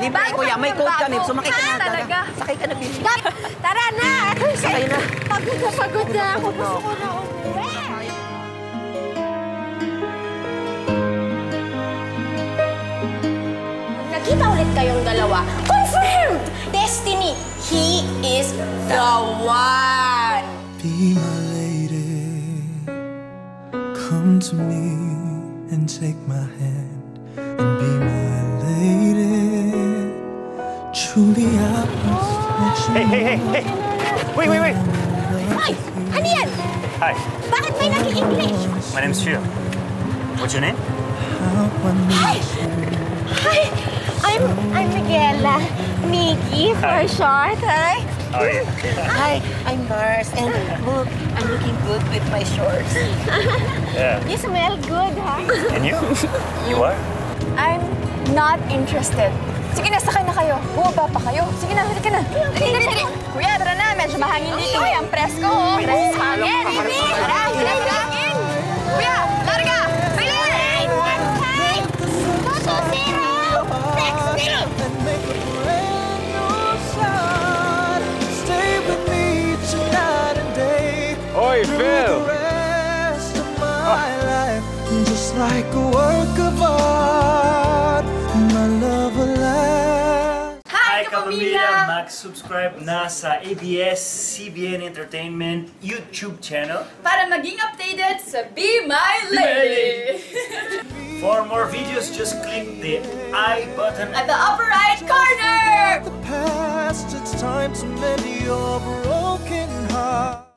Libre, kuya. May code kami. Sumakay ka na talaga. Sakay ka na, baby. Tara na! Sakay na. Pagod na, pagod na ako. Gusto ko na umuwi. Nakita ulit kayong dalawa. Confirmed! Destiny, he is the one. Be my lady, come to me and take my hand and be my lady. Truly, I must let you. Hey! Wait! Hi! Ano yan? Hi. Bakit may nag-i-English? My name's Phil. What's your name? Hi! I'm Miguela. Miggy for short, hi. Oh, yeah. Hi, I'm Mars, and look, I'm looking good with my shorts. Yeah. You smell good, huh? And you? You are? I'm not interested. Sige na, sakay na kayo. Buwaba pa kayo. Sige na, halika na. Dali. Kuya, tara na. Medyo mahangin dito. Ang presko, oh. Presko, hangin. Tara. Kuya, larga. Bilin! 1, 5, 2, 0, 6, 0. Hey, Phil. Just like a work of art, my love alive. Hi, kapamilya! Mag-subscribe na sa ABS-CBN Entertainment YouTube channel para maging updated sa Be My Lady! For more videos, just click the I button at the upper right corner! It's time to mend your broken heart.